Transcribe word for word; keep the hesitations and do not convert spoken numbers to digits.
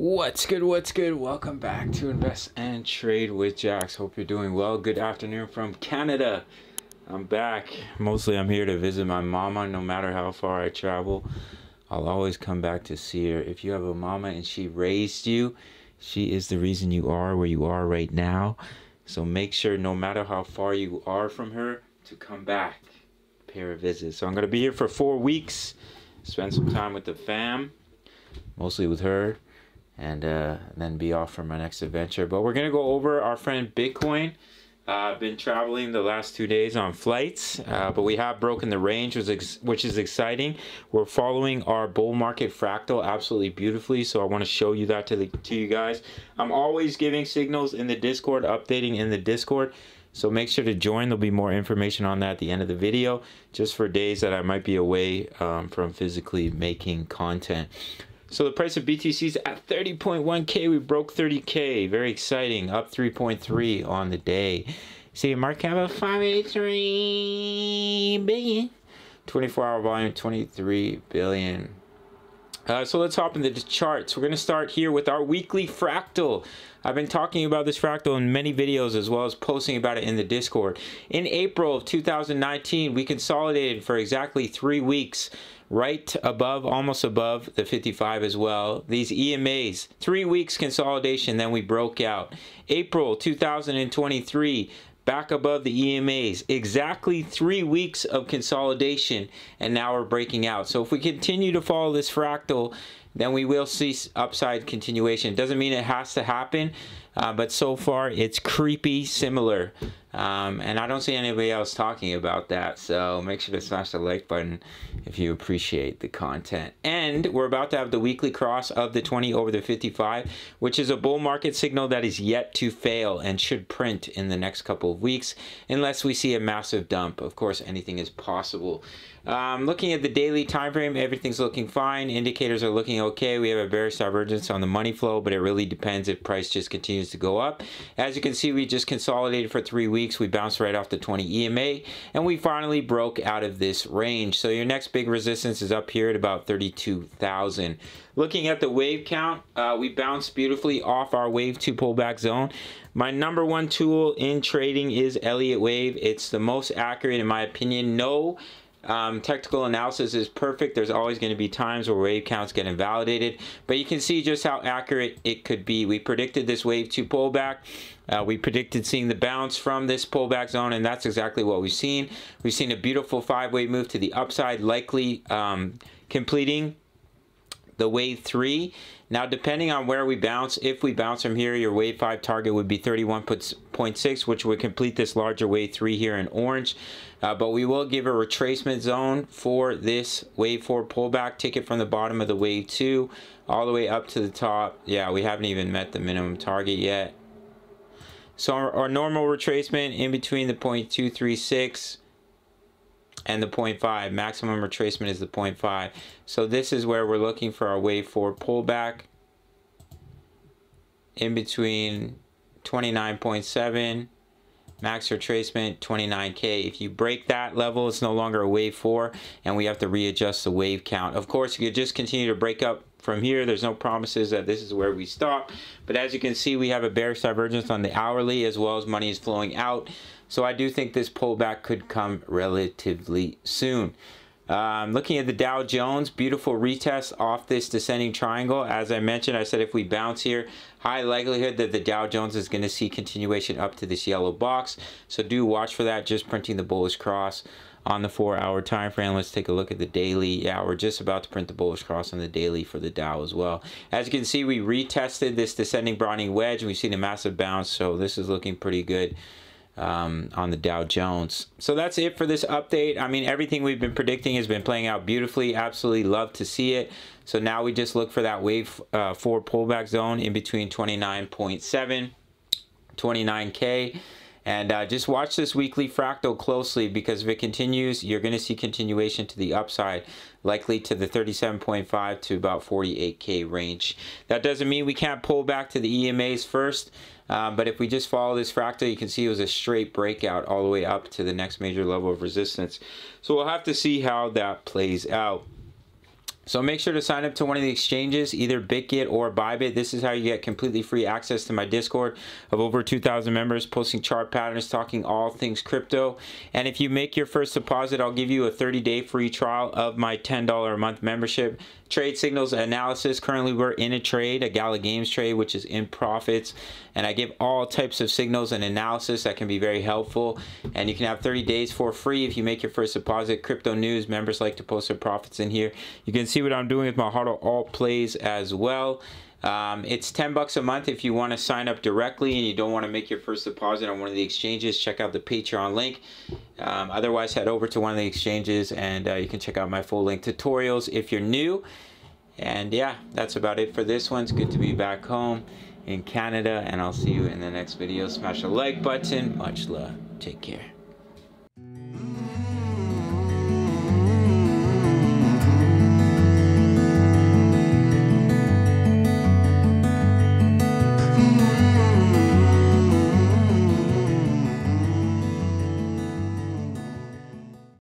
What's good, what's good? Welcome back to Invest and Trade with Jax. Hope you're doing well. Good afternoon from Canada. I'm back. Mostly I'm here to visit my mama. No matter how far I travel, I'll always come back to see her. If you have a mama and she raised you, she is the reason you are where you are right now. So make sure, no matter how far you are from her, to come back, pay her a visit. So I'm gonna be here for four weeks, spend some time with the fam, mostly with her. And uh, then be off for my next adventure. But we're gonna go over our friend Bitcoin. Uh, I've been traveling the last two days on flights, uh, but we have broken the range, which is, ex which is exciting. We're following our bull market fractal absolutely beautifully, so I wanna show you that to, the, to you guys. I'm always giving signals in the Discord, updating in the Discord, so make sure to join. There'll be more information on that at the end of the video, just for days that I might be away um, from physically making content. So the price of B T C is at thirty point one K. We broke thirty K. Very exciting. Up three point three on the day. See, market cap of five hundred eighty-three billion. twenty-four hour volume, twenty-three billion. Uh, so let's hop into the charts. We're going to start here with our weekly fractal. I've been talking about this fractal in many videos, as well as posting about it in the Discord. In April of two thousand nineteen, we consolidated for exactly three weeks. Right above, almost above the fifty-five as well. These E M As, three weeks consolidation, then we broke out. April two thousand twenty-three, back above the E M As, exactly three weeks of consolidation, and now we're breaking out. So if we continue to follow this fractal, then we will see upside continuation. Doesn't mean it has to happen, uh, but so far it's creepy similar. Um, and I don't see anybody else talking about that, so make sure to smash the like button if you appreciate the content. And we're about to have the weekly cross of the twenty over the fifty-five, which is a bull market signal that is yet to fail and should print in the next couple of weeks, unless we see a massive dump. Of course, anything is possible. Um, looking at the daily time frame, everything's looking fine. Indicators are looking okay. We have a bearish divergence on the money flow, but it really depends if price just continues to go up. As you can see, we just consolidated for three weeks. Weeks, we bounced right off the twenty E M A, and we finally broke out of this range. So your next big resistance is up here at about thirty-two thousand. Looking at the wave count, uh, we bounced beautifully off our wave two pullback zone. My number one tool in trading is Elliott Wave. It's the most accurate in my opinion. No Um, technical analysis is perfect. There's always going to be times where wave counts get invalidated, but you can see just how accurate it could be. We predicted this wave two pullback. Uh, we predicted seeing the bounce from this pullback zone, and that's exactly what we've seen. We've seen a beautiful five-way move to the upside, likely um, completing the wave three. Now, depending on where we bounce, if we bounce from here, your wave five target would be thirty-one point six, which would complete this larger wave three here in orange. Uh, but we will give a retracement zone for this wave four pullback. Take it from the bottom of the wave two all the way up to the top. Yeah, we haven't even met the minimum target yet. So our, our normal retracement in between the zero point two three six and the zero point five. Maximum retracement is the zero point five. So this is where we're looking for our wave four pullback in between twenty-nine point seven, max retracement twenty-nine K. If you break that level, it's no longer a wave four, and we have to readjust the wave count. Of course, you could just continue to break up from here. There's no promises that this is where we stop, but as you can see, we have a bearish divergence on the hourly, as well as money is flowing out. So I do think this pullback could come relatively soon. Um, looking at the Dow Jones, beautiful retest off this descending triangle. As I mentioned, I said if we bounce here, high likelihood that the Dow Jones is going to see continuation up to this yellow box. So do watch for that, just printing the bullish cross on the four hour time frame. Let's take a look at the daily. Yeah, we're just about to print the bullish cross on the daily for the Dow as well. As you can see, we retested this descending Browning wedge. We've seen a massive bounce, so this is looking pretty good. Um, on the Dow Jones. So that's it for this update. I mean, everything we've been predicting has been playing out beautifully. Absolutely love to see it. So now we just look for that wave uh, four pullback zone in between twenty-nine point seven, twenty-nine K. And uh, just watch this weekly fractal closely, because if it continues, you're going to see continuation to the upside, likely to the thirty-seven point five to about forty-eight K range. That doesn't mean we can't pull back to the E M As first. Um, but if we just follow this fractal, you can see it was a straight breakout all the way up to the next major level of resistance. So we'll have to see how that plays out. So make sure to sign up to one of the exchanges, either Bitget or Bybit. This is how you get completely free access to my Discord of over two thousand members, posting chart patterns, talking all things crypto. And if you make your first deposit, I'll give you a thirty day free trial of my ten dollar a month membership. Trade signals analysis. Currently, we're in a trade, a Gala Games trade, which is in profits. And I give all types of signals and analysis that can be very helpful. And you can have thirty days for free if you make your first deposit. Crypto news. Members like to post their profits in here. You can see what I'm doing with my H O D L alt plays as well. Um, it's ten bucks a month if you want to sign up directly and you don't want to make your first deposit on one of the exchanges. Check out the Patreon link. Um, otherwise, head over to one of the exchanges and uh, you can check out my full length tutorials if you're new. And yeah, that's about it for this one. It's good to be back home in Canada, and I'll see you in the next video. Smash the like button. Much love. Take care.